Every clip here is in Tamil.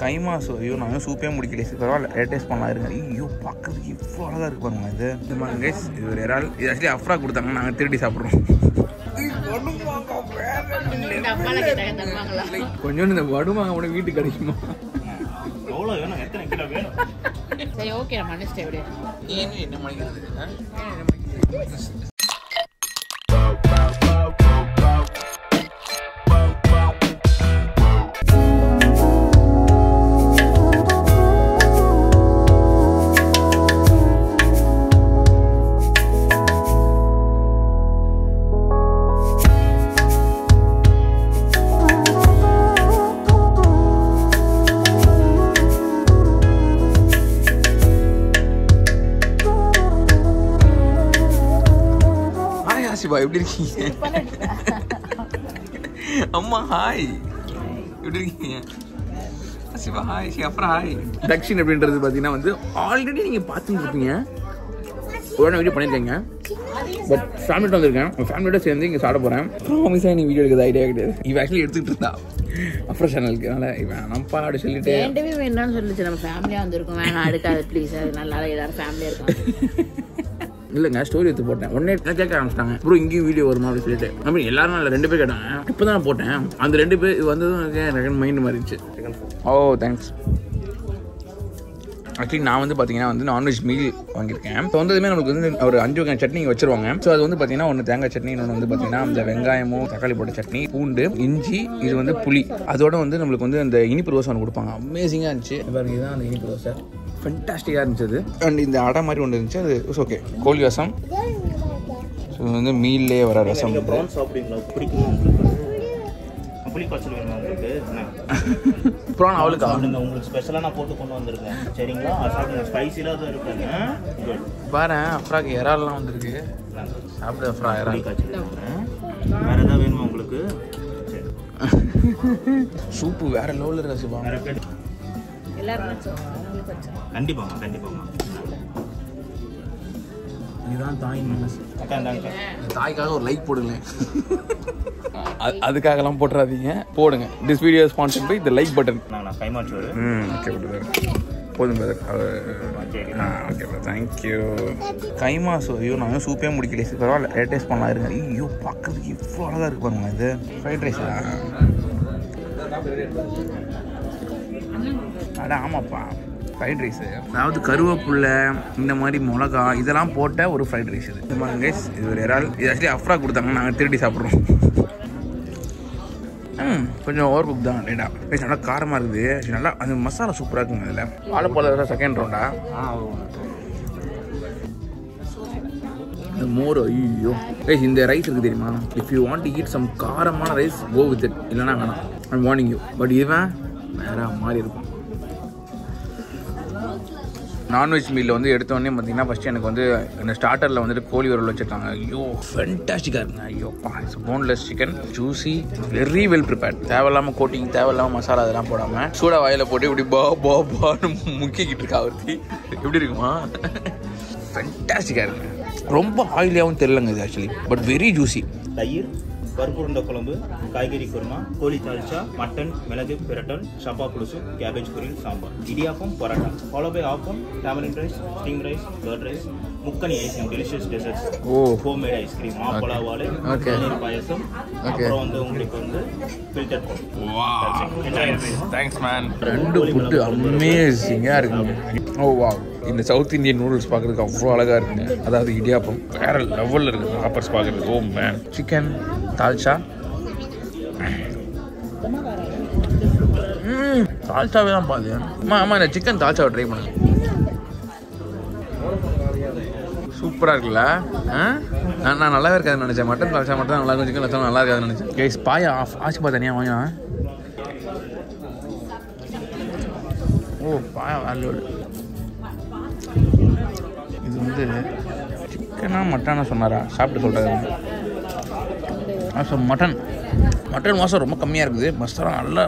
கைமா சோரியும் நாங்கள் சூப்பே முடிக்கல, பரவாயில்ல டேஸ்ட் பண்ணலாம் இருக்காரு. ஐயோ பார்க்கறதுக்கு இவ்வளோ அழகாக இருக்கு பாருங்க. இது இந்த மாதிரி கைஸ், இது ஒரு இறால். இது ஆக்சுவலி அஃப்ரா கொடுத்தாங்க, நாங்கள் திருடி சாப்பிட்றோம். கொஞ்சோண்டு இந்த வடுமாங்க உடனே வீட்டுக்கு கிடைக்குமா? எவ்வளோ வேணும், எத்தனை கிலோ வேணும்? சரி ஓகே, நான் மனுஷன் எப்படியா என்ன மணிக்கிறது? எப்படி இருக்கீங்க அம்மா? ஹாய், எப்படி இருக்கீங்க? சிவா ஹாய், அப்புறம் ஹாய். தக்ஷின் அப்படின்றது பார்த்தீங்கன்னா வந்து ஆல்ரெடி நீங்கள் பார்த்துட்டு இருக்கீங்க, உடனே வீடியோ பண்ணியிருக்கீங்க. பட் ஃபேமிலியோட வந்திருக்கேன், ஃபேமிலியோட சேர்ந்து இங்கே சாப்பிட போகிறேன். ப்ராமிஸாக எனக்கு வீடியோ எடுக்கிறது ஐடியா கிடையாது. இவன் ஆக்சுவலி எடுத்துக்கிட்டு இருந்தா அப்புறம் சேனலுக்கு, அதனால் இவன் நம்ம பாடு சொல்லிட்டு வேண்டவே வேண்டாம்னு சொல்லிச்சு. நம்ம ஃபேமிலியாக வந்திருக்கோம், வேணாம் எடுக்காது ப்ளீஸ், அது நல்லா எல்லாரும் ஃபேமிலியாக இருக்கும். இல்லைங்க, ஸ்டோரி எடுத்து போட்டேன், உடனே கேட்க ஆரம்பிச்சிட்டாங்க, அப்புறம் இங்கேயும் வீடியோ வருமா அப்படின்னு சொல்லிட்டு. அப்புறம் எல்லாரும் இல்லை, 2 பேர் கேட்டாங்க, இப்போ தான் போட்டேன். அந்த 2 பேர் வந்ததும் எனக்கு மைண்டு மாறிடுச்சு. ஓ தேங்க்ஸ். ஆக்சுவலி நான் வந்து பார்த்தீங்கன்னா வந்து நான்வெஜ் மீல் வாங்கியிருக்கேன். இப்போ வந்ததுமே நம்மளுக்கு வந்து ஒரு 5 வகையான சட்னி வச்சிருவாங்க. ஸோ அது வந்து பார்த்தீங்கன்னா ஒன்று தேங்காய் சட்னி, இன்னொன்று வந்து பார்த்தீங்கன்னா அந்த வெங்காயமும் தக்காளி போட்ட சட்னி, பூண்டு, இஞ்சி, இது வந்து புளி, அதோட வந்து நம்மளுக்கு வந்து அந்த இனிப்பு ரோஸ் ஒன்று கொடுப்பாங்க. அமேசிங்காக இருந்துச்சு. பாருங்க, இதுதான் அந்த இனிப்பு ரோஸை, ஃபென்டாஸ்டிக்காக இருந்துச்சு. அண்ட் இந்த அடை மாதிரி ஒன்று இருந்துச்சு, அது இட்ஸ் ஓகே. கோழி ரசம், ஸோ இது வந்து மீல்லே வர ரசம். புரான் அவளுக்கு உங்களுக்கு ஸ்பெஷலாக நான் போட்டு கொண்டு வந்திருக்கேன், சரிங்களா? ஸ்பைஸிலாக தான் இருக்கேன். பாரு அஃப்ராக்கு இறால்லாம் வந்துருக்கு, சாப்பிடு அஃப்ரா. இறால் வேறு எதாவது வேணுமா உங்களுக்கு? சூப்பு வேற லெவலில் இருக்கா சிவா? கண்டிப்பாங்க கண்டிப்பாங்க. இதுதான் தாய் மனசு. தாய்க்காக ஒரு லைக் போடுங்களேன், அதுக்காகலாம் போட்டுறாதீங்க, போடுங்க. This video sponsored by the like button. நான் கைமாச்சுவேன். ஓகே பிரதர், போதும் brother. Okay brother, thank you. கைமா சோரியும் நாங்கள் சூப்பே முடிக்கல, பரவாயில்ல டேஸ்ட் பண்ணலாம் இருக்காரு. ஐயோ பார்க்கறதுக்கு இவ்வளோ அழகாக இருக்கு பாருங்க. இது ஃப்ரைட் ரைஸா? அட ஆமாப்பா, ஃப்ரைட் ரைஸு. அதாவது கருவேப்பிள்ளை, இந்த மாதிரி மிளகா, இதெல்லாம் போட்ட ஒரு ஃப்ரைட் ரைஸ். இது இந்த மாதிரி ரைஸ். இது ஒரு இறால். இது ஆக்சுவலி அஃப்ரா கொடுத்தாங்க, நாங்கள் திருடி சாப்பிட்றோம். கொஞ்சம் ஓவர் குக் தான் லேட்டா பேச, நல்லா காரமாக இருக்குது, நல்லா அந்த மசாலா சூப்பராக இருக்குங்க. இதில் ஆலப்போல செகண்ட் ரவுண்டா மோர். ஐயோ ரைஸ், இந்த ரைஸ் இருக்குது தெரியுமா? If you want to eat some காரமான ரைஸ், கோ வித் இட். இல்லைனா வேணாம், ஐம் வார்னிங் யூ. பட் இவன் வேற மாதிரி இருக்கும். நான்வெஜ் மீலில் வந்து எடுத்தோடனே பார்த்தீங்கன்னா ஃபஸ்ட்டு எனக்கு வந்து இந்த ஸ்டார்டரில் வந்துட்டு கோழி உரல் வச்சுருக்காங்க. ஐயோ ஃபென்டாஸ்டிக்காக இருக்குங்க. ஐயோப்பா, it's boneless chicken, juicy, very well prepared. தேவையில்லாமல் கோட்டிங், தேவையில்லாமல் மசாலா அதெல்லாம் போடாமல் சூடாக வாயில் போட்டு இப்படி பா பா பான்னு முக்கிக்கிட்டு இருக்கா ஒருத்தி. எப்படி இருக்குமா? ஃபென்டாஸ்டிக்காக இருக்கு. ரொம்ப ஆயிலியாகவும் தெரிலங்க இது ஆக்சுவலி, பட் வெரி ஜூசி. தயிர், பருப்பு உருண்டை குழம்பு, காய்கறி குருமா, கோழி தாளிச்சா, மட்டன், மிளகு பிரட்டல், சப்பா புலுசு, கேபேஜ் பொரியல், sambar, idiyappam, parotta, follow by appam, tamarind rice, ஸ்டிங் ரைஸ், கர்ட் ரைஸ், முக்கனி ice cream, delicious desserts, homemade ice cream, மாப்பழா வாழை, நீர் பாயசம், அப்புறம் வந்து உங்களுக்கு வந்து filter coke. Thanks man. 2 food அமேசிங்காக இருக்குங்க. ஓ வா, இந்த சவுத் இந்தியன் நூடுல்ஸ் பார்க்குறதுக்கு அவ்வளோ அழகாக இருக்குங்க. அதாவது இடியாப்பம் வேறு லெவலில் இருக்குது. ஆப்பர்ஸ் பார்க்குறது ஓ மேன். சிக்கன் தால்ச்சா, தால்ச்சாவே தான் பாது. ஆமாம் ஆமாம், இந்த சிக்கன் தால்ச்சாவை ட்ரை பண்ணு, சூப்பராக இருக்குல்ல? நான் நல்லா இருக்காதுன்னு நினச்சேன். மட்டன் தால்ச்சா மட்டும் தான் நல்லா இருக்கும், சிக்கன் தால்ச்சா நல்லா இருக்காதுன்னு நினச்சேன். கேஸ் பாயா ஆச்சுப்பா, தனியாக வாங்கினா. Oh paya value. இது வந்து சிக்கனா மட்டனா சொன்னாரா? சாப்பிட்டு சொல்கிறாரு. ஸோ மட்டன் மட்டன் மசாலா ரொம்ப கம்மியாக இருக்குது. மசாலா நல்லா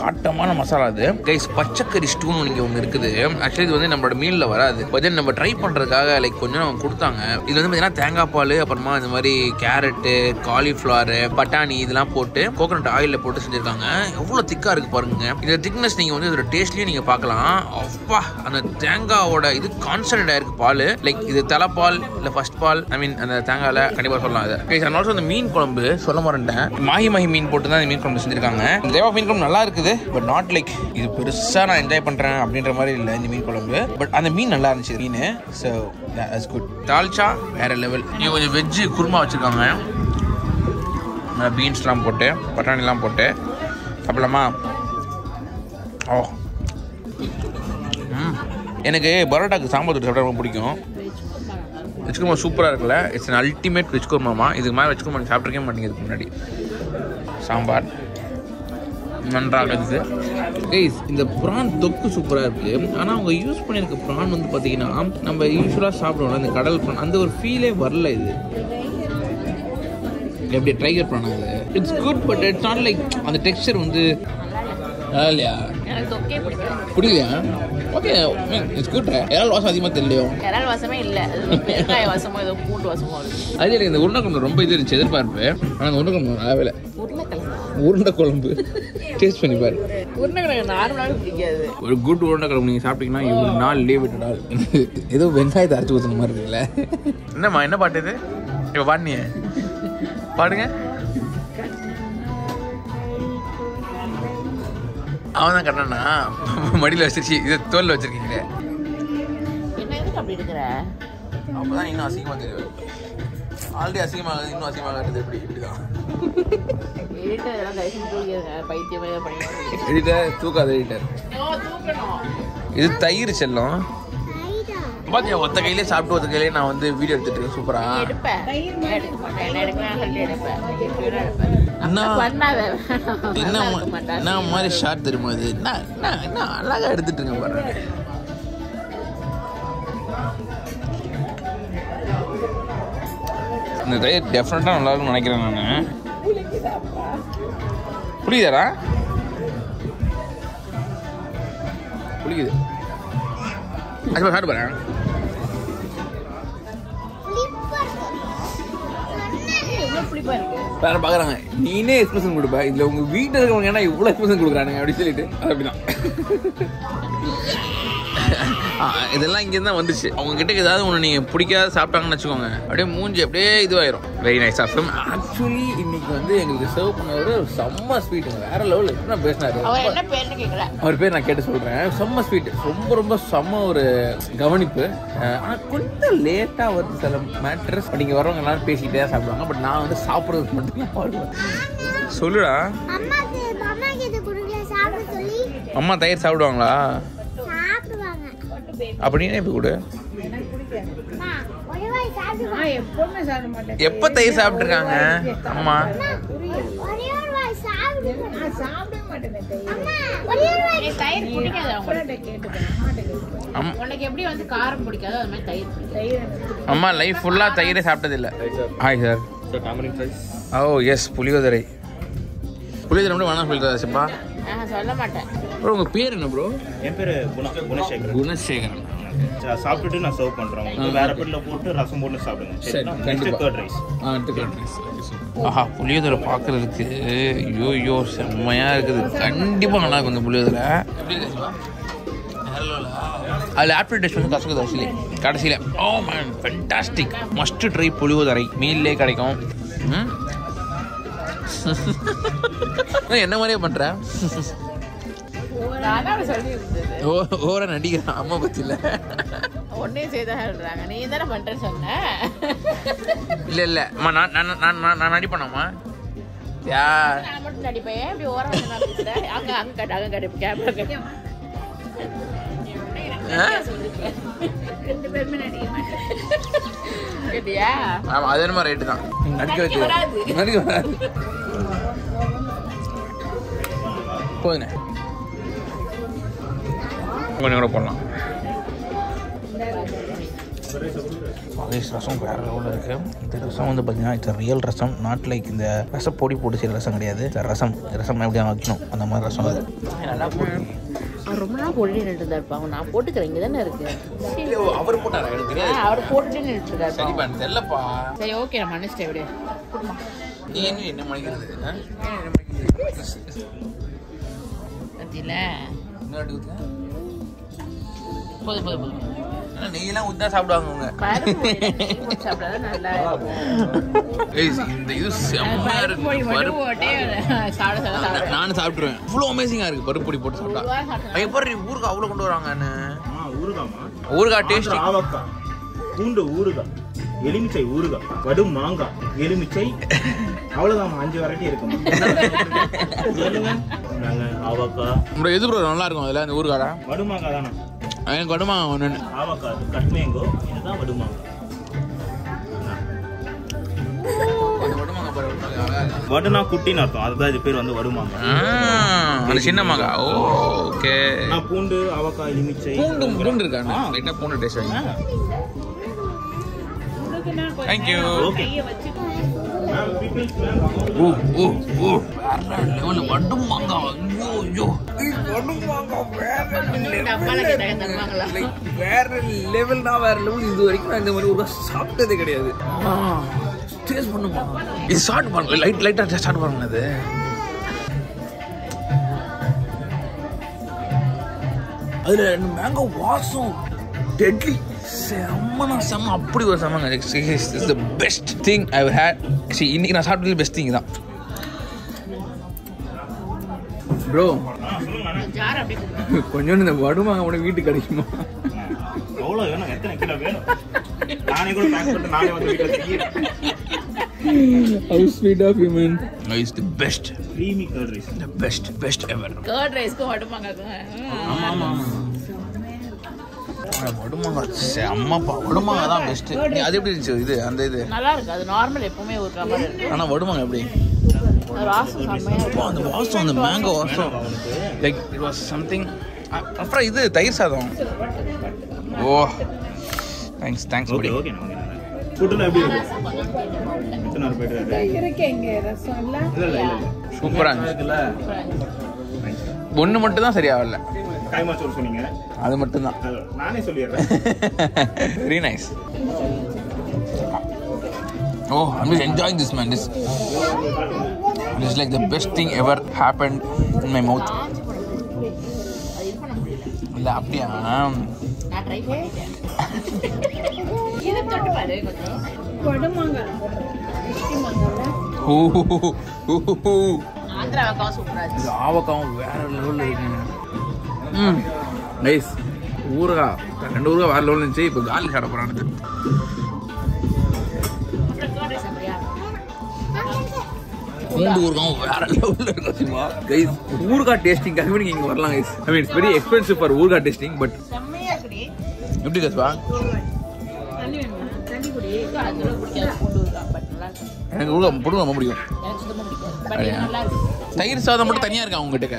காட்டமான மசாலா அது. கைஸ் பச்சைக்கறி ஸ்டூன்னு இங்கே ஒன்று இருக்குது. ஆக்சுவலி இது வந்து நம்மளோட மீனில் வராது. பார்த்தீங்கன்னா நம்ம ட்ரை பண்ணுறதுக்காக லைக் கொஞ்சம் கொடுத்தாங்க. இது வந்து பார்த்தீங்கன்னா தேங்காய் பால், அப்புறமா இந்த மாதிரி கேரட்டு, காலிஃப்ளவர், பட்டாணி இதெல்லாம் போட்டு கோகனட் ஆயிலில் போட்டு செஞ்சுருக்காங்க. எவ்வளோ திக்காக இருக்குது பாருங்க. இந்த திக்னஸ் நீங்கள் வந்து இதோட டேஸ்ட்லேயும் நீங்கள் பார்க்கலாம். அப்பா அந்த தேங்காவோட இது கான்சன்ட்ரேட் ஆயிருக்கு பால். லைக் இது தலைப்பால் இல்லை ஃபர்ஸ்ட் பால், ஐ மீன் அந்த தேங்காயில் கண்டிப்பாக சொல்லலாம். அது கைஸ் அண்ட் ஆல்சோ அந்த மீன் குழம்பு சொல்ல மாட்டேன், மாஹி மாஹி மீன் போட்டு தான் மீன் குழம்பு செஞ்சுருக்காங்க. தேவா மீன் குழம்பு நல்லா இருக்குது, பட் நாட் லைக் இது பெருசாக நான் என்ஜாய் பண்ணுறேன் அப்படின்ற மாதிரி இல்லை இந்த மீன் குழம்பு. பட் அந்த மீன் நல்லா இருந்துச்சு மீன். So it's good. தால்ச்சா வேற லெவல். இங்கே கொஞ்சம் வெஜ்ஜு குருமா வச்சுருக்காங்க, பீன்ஸ்லாம் போட்டு பட்டாணிலாம் போட்டு சாப்பிடலாமா? ஓ எனக்கு பரோட்டாக்கு சாம்பார் தூள் சாப்பிட ரொம்ப பிடிக்கும். வெஜ் குருமா சூப்பராக இருக்குல்ல? இட்ஸ் அன் அல்டிமேட் வெஜ் குருமாமா. இதுக்கு மேலே வெஜ் குருமா சாப்பிட்ருக்கே மாட்டேங்க. இதுக்கு முன்னாடி சாம்பார் நன்றாக இருக்குது. கைஸ் இந்த ப்ரான் தொக்கு சூப்பராக இருக்குது. ஆனால் அவங்க யூஸ் பண்ணியிருக்க ப்ரான் வந்து பார்த்தீங்கன்னா நம்ம யூஸ்வலாக சாப்பிடுவோம்ல இந்த கடல் ப்ரான், அந்த ஒரு ஃபீலே வரல. இது எப்படி ட்ரைகர் ப்ரான் அது? It's good, but it's not like அந்த டெக்ஸ்டர் வந்து இல்லையா? புரியலையா? Okay, it's good. இறால் வாசம் அதிகமாக தெரியலையோ? இறால் வாசமே இல்லை, வெங்காய வாசமோ ஏதோ கூட்டு வாசமோ இருக்குது. அதே எனக்கு இந்த உருளைக்கிழங்கு ரொம்ப இது இருந்துச்சு எதிர்பார்ப்பு. ஆனால் அந்த உருளைக்கிழங்கு நல்லாவே இல்லை. உருண்டை குழம்பு டேஸ்ட் பண்ணி பாரு. உருண்டைக்கிழங்கு நார்மலாகவே பிடிக்காது. ஒரு குட் உருண்டைக்கிழங்கு நீங்கள் சாப்பிட்டீங்கன்னா இவ்வளோ நாள் லீவ் விட்டுடாது. ஏதோ வெங்காயத்தை அரைச்சி ஊற்றுன மாதிரி இருக்குங்களே. என்னம்மா என்ன பாட்டு இது? இப்போ பாடினிய பாடுங்க. அவன் தான் கட்டணா மடியில் வச்சிருச்சு, இதை தோலில் வச்சிருக்கீங்களே. என்ன எதுக்கு அப்படி இருக்கிற? அப்போ தான் இன்னும் அசிங்கமாக தெரியாது. ஆல்ரெடி அசிங்கமாக இன்னும் அசிங்கமாக எப்படி இப்படிதான் இது தயிர் செல்லும். பாத்தியா ஒத்த கையிலே சாப்பிட்டு ஒத்த கையிலே நான் வந்து வீடியோ எடுத்துட்டு இருக்கேன். சூப்பரா என்ன மாதிரி ஷார்ட் தெரியுமா? இது என்ன அழகா எடுத்துட்டு இருக்கேன் பாருங்க. இந்த தயிர் டெஃபினட்டாக நல்லா இருக்குன்னு நினைக்கிறேன் நான். புளிக்குதாரா? புளிக்குது. அது சாப்பிட்டு பாரு. வேற பார்க்குறாங்க, நீனே எக்ஸ்பிரஷன் கொடுப்பா. இதில் உங்கள் வீட்டில் இருக்கவங்க ஏன்னா இவ்வளோ எக்ஸ்பிரஷன் கொடுக்குறானுங்க அப்படின்னு சொல்லிட்டு அப்படிதான். இதெல்லாம் இங்கே தான் வந்துச்சு. அவங்க கிட்ட ஏதாவது ஒன்று நீங்கள் பிடிக்காத சாப்பிட்டாங்கன்னு வச்சுக்கோங்க, அப்படியே மூஞ்சி அப்படியே இதுவாயிரும். வெரி நைஸ் ஆஃப்டம். ஆக்சுவலி இன்னைக்கு வந்து எங்களுக்கு சர்வ் பண்ண செம்ம ஸ்வீட்டுங்க, வேற லெவலில் என்ன பேசினாரு. அவர் பேர் நான் கேட்டு சொல்கிறேன். செம்ம ஸ்வீட், ரொம்ப ரொம்ப செம்ம ஒரு கவனிப்பு. ஆனால் கொஞ்சம் லேட்டாக வருது சில மேட்டர்ஸ். நீங்கள் வரவங்க எல்லாரும் பேசிக்கிட்டே தான் சாப்பிடுவாங்க. பட் நான் வந்து சாப்பிட்றதுக்கு மட்டும்தான் பாடுவேன். சொல்லுடா அம்மா தயிர் சாப்பிடுவாங்களா? அப்படின்னா இப்போ கூட எப்போ தயிர் சாப்பிட்டுருக்காங்க அம்மா? அம்மா லைஃப் ஃபுல்லாக தயிரே சாப்பிட்டதில்லை. Hi sir. ஓ எஸ், புளியோதரை. புளியோதரை மட்டும் வேணாம் சொல்லிடுறாச்சுப்பா. சொல்ல மாட்டேன். ப்ரோ உங்கள் பேர் என்ன ப்ரோ? என் பேர் குணசேகரன். குணசேகரன் சாப்பிட்டுட்டு நான் சர்வ் பண்ணுறேன். வேற பேரில் போட்டு ரசம் போட்டு சாப்பிடுங்க. ஆஹா புளியோதரை பார்க்குறதுக்கு ஐயோ ஐயோ செம்மையாக இருக்குது. கண்டிப்பாக நல்லா இருக்கும் இந்த புளியோதரை. அதில் ஆப்பிள் டேஸ்ட் வந்து கசக்குது ஆக்சுவலி கடைசியில். Oh man fantastic. Must try புளியோதரை, மீல்லே கிடைக்கும். என்ன மாதிரியே பண்ற? ஓர நடிகர் அம்மா பத்தில ஒன்னே செய்தாங்க. நீ தானே பண்றேன்னு சொன்ன. இல்ல இல்ல நான் நடிப்பேனாமா யார் மட்டும் நடிப்பேன். இப்படி ஓரம் அங்க அங்க அங்க கேட்பேன். ரெண்டு பேருமே நடிக்க பாலிஷ் ரசம் வேற லெவலில் இருக்கு. இந்த ரசம் வந்து பார்த்தீங்கன்னா இந்த ரியல் ரசம், நாட் லைக் இந்த ரசம் பொடி போட்டு செய்கிற ரசம் கிடையாது. இந்த ரசம் எப்படியா வைக்கணும் அந்த மாதிரி ரசம். அது நல்லா போட்டு ரொம்ப நாள் போட்டுட்டு நின்றுட்டு இருப்பாங்க. நான் போட்டுக்கிறேன், இங்கே தானே இருக்கு. அவர் போட்டாரா? எனக்கு அவர் போட்டுட்டு நின்றுட்டு. சரிப்பா தெரியலப்பா. சரி ஓகே, நான் மனுஷன் எப்படியா நீ என்ன மணிக்கிறது? பத்தியில போதும் போதும் போதும். ஆனால் நெய்யெல்லாம் ஊற்றி தான் சாப்பிடுவாங்க அவங்க. சாப்பிடாத நல்லா இந்த இது செம்மையா இருக்கு. நானும் சாப்பிட்டுருவேன். இவ்வளோ அமேசிங்காக இருக்குது. பருப்பு பொடி போட்டு சாப்பிட்டா எப்படி ஊருக்கா அவ்வளோ கொண்டு வராங்கன்னு. ஊருக்காய் டேஸ்ட், ஆவக்காய் பூண்டு ஊருக்காய், எலுமிச்சை ஊருக்காய், கடும் மாங்காய், எலுமிச்சை, அவ்வளோதான். 5 வெரைட்டி இருக்கும். அப்புறம் எது ப்ரோ நல்லா இருக்கும் அதில்? அந்த ஊருக்காடா வடுமாங்காய் தானே? எனக்கு வடுமாங்க ஒன்று, ஆவக்காய், கட்மேங்கோ, இதுதான் வடுமாங்காய். வடுனா குட்டின்னு அர்த்தம், அதுதான் இது பேர் வந்து வடுமாங்க. சின்ன மாங்கா. ஓகே. பூண்டு, அவக்காய், எலுமிச்சை, பூண்டு இருக்காண்ணா. லைட்டாக பூண்டு டேஸ்ட் வாங்க. Thank you. Okay. Oh oh oh level வடுமாங்க. ஐயோ ஐயோ வடுமாங்க வேற லெவல் தான், வேற லெவல். இது வரைக்கும் இந்த மாதிரி ஒரு சாப்பிட்டதே கிடையாது. டேஸ்ட் பண்ணுமா? இது ஸ்டார்ட் பண்ணல, லைட்டாக ஸ்டார்ட் பண்ணுது. அதில் மேங்கோ வாசம் டெட்லி. செம்மனா செம்ம, அப்படி ஒரு செம்மங்க. It's the best thing I have had. See, இன்னைக்கு நான் சாப்பிட்டது பெஸ்ட் திங் தான் ப்ரோ. கொஞ்சோண்டு இந்த வடுமாங்க கூட வீட்டுக்கு கிடைக்குமா? எவ்வளோ வேணும்? எத்தனை கிலோ வேணும்? நானே கூட பேக் பண்ணிட்டு நானே வந்து வீட்டுக்கு. How sweet of you, man. No, it's the best. Creamy curd rice. The best ever. Curd rice ko vadumanga ko. Amma vadumanga se amma pa vadumanga da best. Ni adu eppadi irundhu idu andha idu. Nalla irukku adu normal eppovume oru kama irukku. Ana vadumanga eppadi? Rasam amma. And the wasabi on the mango also. Like it was something. Afra idu thair sadam. Oh. Thanks buddy. Okay. ஃபுட்ல எப்படி இருக்கு? எத்தனை ரூபாய் இருக்கேங்க? ரசம் இல்ல இல்ல சூப்பரா இருக்குல. ஒண்ணு மட்டும் தான் சரியா வரல. கைமா சோறு சொன்னீங்க, அது மட்டும் தான். நானே சொல்லிறேன். Very nice. Oh, I'm just enjoying this, man. This is like the best thing ever happened in my mouth. இல்ல அப்படியே நான் ட்ரை பண்ணிட்டேன். இது தொட்டு பாரு கொஞ்சம். வடுமாங்காய் இஷ்டி மாங்காய். ஓ ஆந்திரா அவக்காய் சூப்பரா இருக்கு. இது அவக்காய் வேற லெவல்ல இருக்குங்க. நைஸ். ஊறுகாய் ரெண்டு ஊறுகாய் வேற லெவல்ல இருந்துச்சு. இப்போ காலி சாப்பிட போறானது. பூண்டு ஊறுகாய் வேற லெவல்ல இருக்கு சிவா. गाइस ஊறுகாய் டேஸ்டிங் கண்டிப்பா நீங்க வரலாம் guys. I mean it's very expensive for ஊறுகாய் டேஸ்டிங் but செம்மையா இருக்கு. எப்படி கேஸ்வா? எனக்கு ஊறுகாய் போட்டு ரொம்ப பிடிக்கும். தயிர் சாதம் மட்டும் தனியாக இருக்கா உங்ககிட்ட?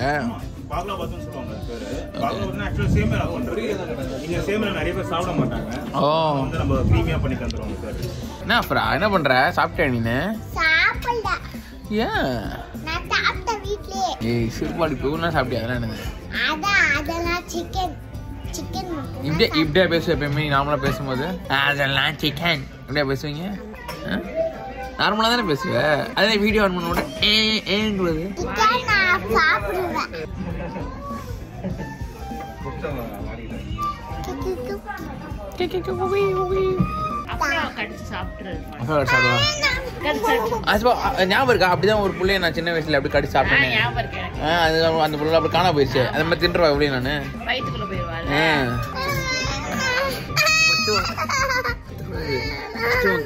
என்ன அப்புறம் என்ன பண்ற? சாப்பிட்டேன் நீனு? ஏன் ஏய் சிறுபாடி போகலாம் சாப்பிட்டியா? என்னது இப்படியா பேசுவேன்? எப்பயுமே நார்மலாக பேசும்போது அதெல்லாம் சிக்கன் எப்படியா பேசுவீங்க? நார்மலாக தானே பேசுவேன். அதே வீடியோ ஆன் பண்ண கூட ஏங்குவது. ஞாபகம் இருக்கா? அப்படிதான் ஒரு புள்ளைய நான் சின்ன வயசுல அப்படி கடிச்சு சாப்பிட்டேன். அந்த புள்ள அப்படி காணா போயிடுச்சு. அந்த மாதிரி தின்றுவா எப்படி நானு வயிற்றுக்குள்ள போயிடுவேன்.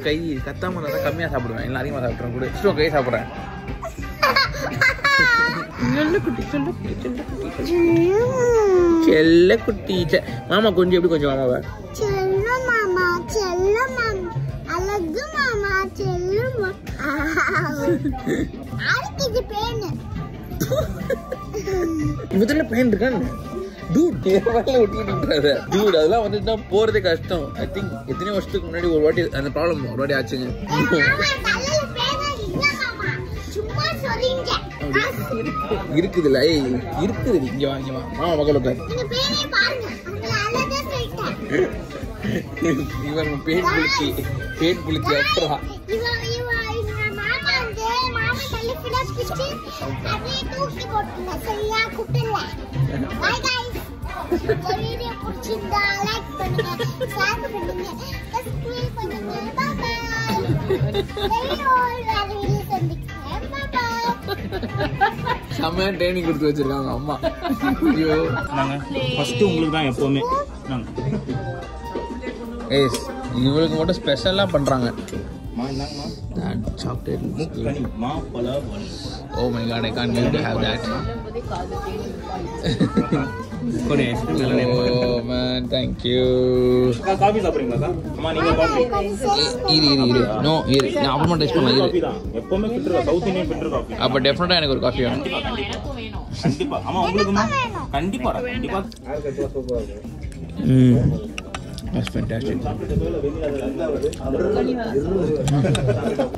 கை கத்தாம தான் கம்மியா சாப்பிடுவேன். எல்லாம் அதிகமா சாப்பிடுறேன் கூட. இஷ்டம் கை சாப்பிட்றேன். செல்ல குட்டி மாமா கொஞ்சம் எப்படி கொஞ்சம் மாமாவா முதல்ல பேன் இருக்கான்னு Dude, dude, அதெல்லாம் வந்துட்டு தான் போறதே கஷ்டம். I think எத்தனை வருஷத்துக்கு முன்னாடி ஒரு வாட்டி அந்த ப்ராப்ளம் ஒரு வாட்டி ஆச்சுங்க. இருக்குதுல்ல இருக்குது. இங்க வாங்க மாமா பக்கத்துல பாரு. இவன் பேட் புளிச்சி அப்ரா. Bye guys. Video puchinda like பண்ணுங்க, share பண்ணுங்க, subscribe பண்ணுங்க. Bye bye. Hello எல்லாரும் சந்திக்கிறேன். Bye bye. சமய ட்ரெய்னிங் கொடுத்து வச்சிருக்காங்க அம்மா. ஐயோ நாங்க ஃபர்ஸ்ட் உங்களுக்கு தான் எப்பவுமே நாங்க. ஏஸ் உங்களுக்கு மட்டும் ஸ்பெஷலா பண்றாங்க. That chocolate Mookkani Mapala one. Oh my god, I can't wait to have that. Oh man, thank you. Coffee saapringa ka? Amma neenga coffee. Iri. No, iri. Na appo taste panna iri. Eppovume filter South Indian filter coffee. Appo definitely enak or coffee venum. Kandipa. Amma ungalukuma? Kandipa. That's fantastic.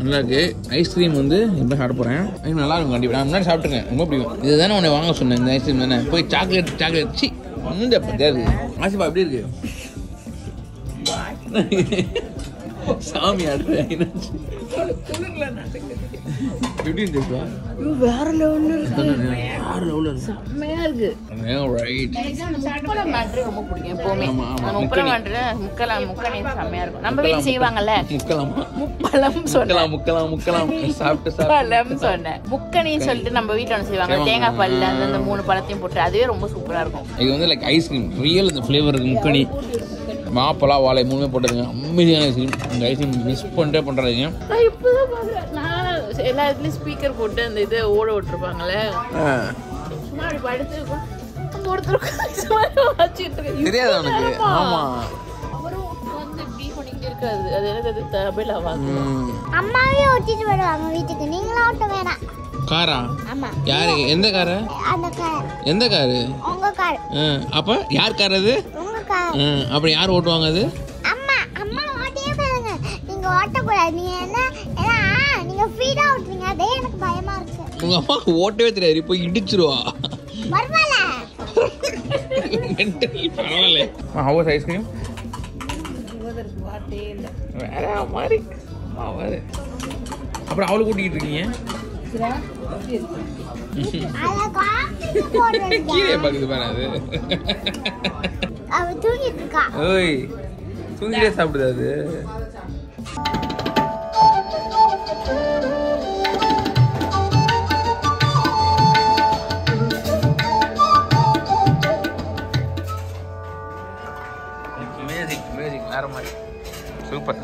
நல்லாருக்கு ஐஸ்கிரீம் வந்து இப்போ சாப்பிட போகிறேன். ஐஸ்கிரீம் நல்லா இருக்கும் கண்டிப்பாக. நான் முன்னாடி சாப்பிட்டுருக்கேன், ரொம்ப பிடிக்கும். இது தானே உன்னை வாங்க சொன்னேன், இந்த ஐஸ்கிரீம் தானே. போய் சாக்லேட் சி வந்து ஆசிப்பா எப்படி இருக்கு சாமி ஆடுறேன். எப்படி இருந்துப்பா? வேற லெவல்ல இருக்கு, வேற லெவல்ல இருக்கு, செமையா இருக்கு. ரைட், முக்கல மாட்டே ரொம்ப பிடிக்கும் எப்பவுமே. நான் முக்கல மாட்டே முக்கனே செமையா இருக்கும். நம்ம வீட்ல செய்வாங்கல முக்கலாம் முப்பலம் சொன்னலாம் முக்கலாம் சாப்பிட்டு சொன்னேன். முக்கனே சொல்லிட்டு நம்ம வீட்ல செய்வாங்க தேங்காய் பல்ல அந்த மூணு பழத்தையும் போட்டு, அதுவே ரொம்ப சூப்பரா இருக்கும். இது வந்து லைக் ஐஸ்கிரீம் ரியல் இந்த ஃப்ளேவர் இருக்கு. முக்கனே மாப்பலா வாழை மூணுமே போட்டுருங்க. அம்மையான ஐஸ்கிரீம். இந்த ஐஸ்கிரீம் மிஸ் பண்ணிட்டே பண்ணுறாங்க. நான் எல்லா இடத்துலையும் ஸ்பீக்கர் போட்டு அந்த இதை ஓட விட்டுருப்பாங்களே, சும்மா அப்படி படுத்துருக்கோம் ஒருத்தருக்கும் தெரியாது அவனுக்கு. ஆமாம் இருக்காது, அது எனக்கு அது தமிழாவாங்க. அம்மாவே ஓட்டிட்டு வருவாங்க வீட்டுக்கு, நீங்களும் ஓட்ட வேணாம். காரா? ஆமா. யாரு எந்த கார்? அந்த கார். எந்த கார்? உங்க கார். அப்ப யார் கார் அது? உங்க கார். அப்ப யார் ஓட்டுவாங்க அது? அம்மா. அம்மா ஓட்டியே பாருங்க. நீங்க ஓட்ட கூடாது. நீ என்ன நீங்க ஃப்ரீடா ஓட்டுறீங்க. அதே எனக்கு பயமா இருக்கு. உங்க அம்மா ஓட்டவே தெரியாது. போய் இடிச்சிருவா. பரவால. மென்டலி பரவால. How is ice cream? இவருக்கு வாட்டே இல்ல. வேற மாதிரி. மாவாரு. அப்புறம் அவளை கூட்டிட்டு இருக்கீங்க. சூப்பர்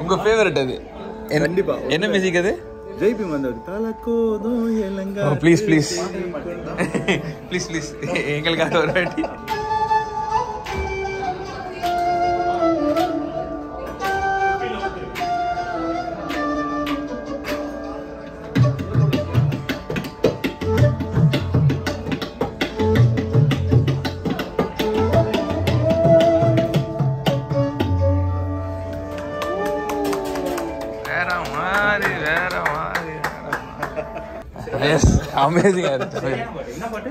உங்க ஃபேவரட் அது கண்டிப்பா. என்ன மியூசிக் அது? ஜெய்பி வந்தவர் தலகோதோ எலங்கா. Oh please please please please எங்களுக்காக ஒரு வாட்டி. Amazing. என்ன பாட்டு?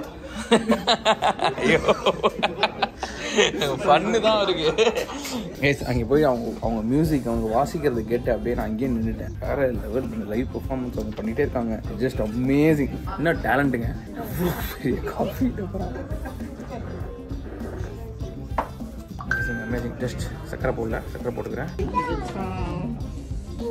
ஐயோ ஃபன்னு தான் இருக்கு. கைஸ் அங்கே போய் அவங்க மியூசிக் அவங்க வாசிக்கிறது கேட்டு அப்படியே நான் அங்கேயே நின்றுட்டேன். வேற லெவல் லைவ் பெர்ஃபார்மன்ஸ் அவங்க பண்ணிகிட்டே இருக்காங்க. Just amazing. இன்னும் டேலண்ட்டுங்க. Coffee amazing. ஜஸ்ட் சக்கரை போடல, சக்கரை போட்டுக்கிறேன்.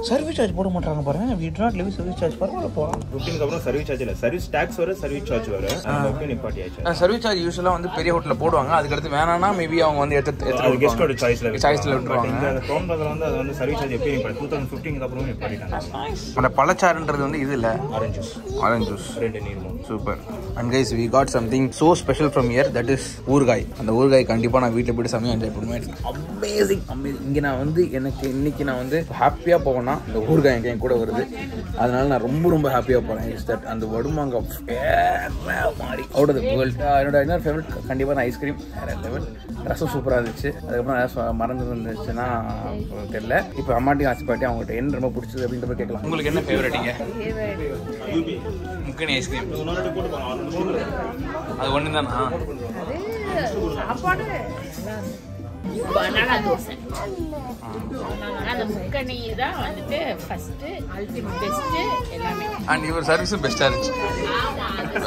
சர்வீஸ் சார்ஜ் போட மாட்டாங்க பாருங்க. We do not leave service charge. பரவாயில்ல போலாம். 15க்கு அப்புறம் சர்வீஸ் சார்ஜ் இல்ல, சர்வீஸ் டாக்ஸ் வர சர்வீஸ் சார்ஜ் வர. ஓகே நீ பார்ட்டி ஆச்சு. சர்வீஸ் சார்ஜ் யூசுவலா வந்து பெரிய ஹோட்டல்ல போடுவாங்க. அதுக்கு அடுத்து வேணானா மேபி அவங்க வந்து எத்தனை கெஸ்டோட சாய்ஸ்ல விட்டுருவாங்க. இந்த டோம் பதல வந்து அது வந்து சர்வீஸ் சார்ஜ் எப்பயும் 2015க்கு அப்புறம் நீ பார்ட்டிட்டாங்க. அந்த பழச்சாறுன்றது வந்து இது இல்ல, ஆரஞ்சு ஜூஸ். ஆரஞ்சு ஜூஸ் ரெண்டு நீர்மோ. Super. And guys we got something so special from here, that is ஊர்காய். அந்த ஊர்காய் கண்டிப்பா நான் வீட்ல போய் சமைச்சு என்ஜாய் பண்ணுவேன். அமேசிங். இங்க நான் வந்து எனக்கு இன்னைக்கு நான் வந்து ஹாப்பியா போகணும். தான் இந்த ஊருக்காய் என் கூட வருது. அதனால நான் ரொம்ப ரொம்ப ஹாப்பியாக போகிறேன். இட்ஸ் தட் அந்த வடுமாங்க அவுட் ஆஃப் த வேர்ல்ட். என்னோட இன்னொரு ஃபேவரட் கண்டிப்பாக நான் ஐஸ்கிரீம் வேறு லெவல். ரசம் சூப்பராக இருந்துச்சு. அதுக்கப்புறம் ஏதாவது மறந்து வந்துச்சுன்னா தெரியல. இப்போ அம்மாட்டையும் ஆசைப்பாட்டி அவங்ககிட்ட என்ன ரொம்ப பிடிச்சது அப்படின்ற போய் கேட்கலாம். உங்களுக்கு என்ன ஃபேவரட்டிங்க? முக்கணி ஐஸ்கிரீம் அது ஒன்று தானா? பனானா தோசை. அந்த முக்கணி தான் வந்துட்டு ஃபர்ஸ்ட் அல்டிமேட் பெஸ்ட் எல்லாமே. அண்ட் யுவர் சர்வீஸும் பெஸ்ட்டாக இருந்துச்சு.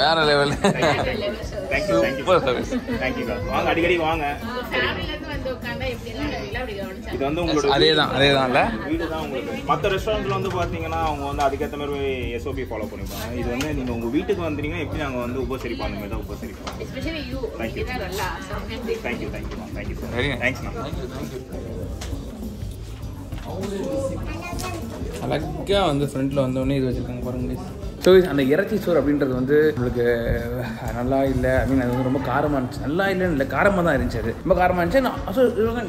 வேற லெவல். Super service. தேங்க்யூ. வாங்க அடிக்கடி வாங்க. ஃபேமிலிலேருந்து வந்து உட்காந்தா எப்படிலாம் நல்லா அப்படி கவனிச்சா இது வந்து உங்களுக்கு அதே தான் அதே தான்ல வீடு தான் உங்களுக்கு. மற்ற ரெஸ்டாரண்ட்டில் வந்து பார்த்தீங்கன்னா அவங்க வந்து அதுக்கேற்ற மாதிரி எஸ்ஓபி ஃபாலோ பண்ணிப்பாங்க. இது வந்து நீங்கள் உங்கள் வீட்டுக்கு வந்தீங்கன்னா எப்படி நாங்கள் வந்து உபசரிப்போம் அந்த மாதிரி தான் உபசரிப்போம். Especially you. Thank you. Thank you thank you thank you sir. Very thanks. அழகாக வந்து ஃப்ரண்ட்டில் வந்தோடனே இது வச்சுருக்காங்க பாருங்களேன். ஸோ அந்த இறைச்சி சோறு அப்படின்றது வந்து உங்களுக்கு நல்லா இல்லை, ஐ மீன் அது வந்து ரொம்ப காரமாக இருந்துச்சு. நல்லா இல்லைன்னு இல்லை, காரமாக தான் இருந்துச்சு. அது ரொம்ப காரமாக இருந்துச்சு. நான்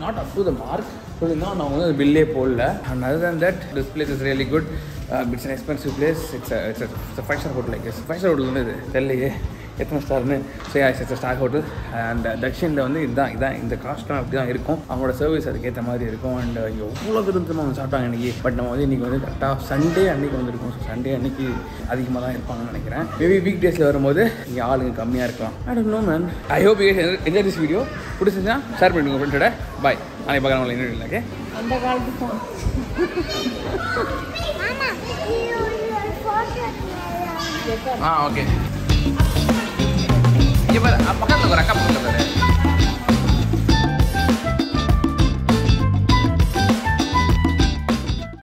not up to the mark சொல்லியிருந்தோம். நான் வந்து அது பில்லே போடல. And other than that this place is really good. It's an expensive place. It's five star hotel. Like five star hotel வந்து இது தெரியலையே எத்தனை ஸ்டார்னு. So it's a star hotel. And தக்ஷினில் வந்து இதுதான் இதான் இந்த காஸ்ட்லாம் அப்படி தான் இருக்கும். அவங்களோட சர்வீஸ் அதுக்கேற்ற மாதிரி இருக்கும். அண்ட் எவ்வளோ விருந்தமாக அவங்க சாப்பிட்டாங்க இன்றைக்கி. பட் நம்ம வந்து இன்றைக்கி வந்து கரெக்டாக சண்டே அன்றைக்கி வந்துருக்கோம். ஸோ சண்டே அன்றைக்கி அதிகமாக தான் இருப்பாங்கன்னு நினைக்கிறேன். மேபி வீக் டேஸில் வரும்போது இங்கே ஆளுங்க கம்மியாக இருக்கலாம். I don't know man. I hope you guys enjoy this video. பிடிச்சிருந்தா ஷேர் பண்ணிடுங்க ஃப்ரெண்ட்ஸோட. பாய். நாளைக்கு பார்க்குறேன் உங்களை இன்னும் இல்லைங்க. அந்த காலத்துக்கு ஓகே. இங்கே பாரு பக்கத்தில் ஒரு அக்கா பக்கத்தில்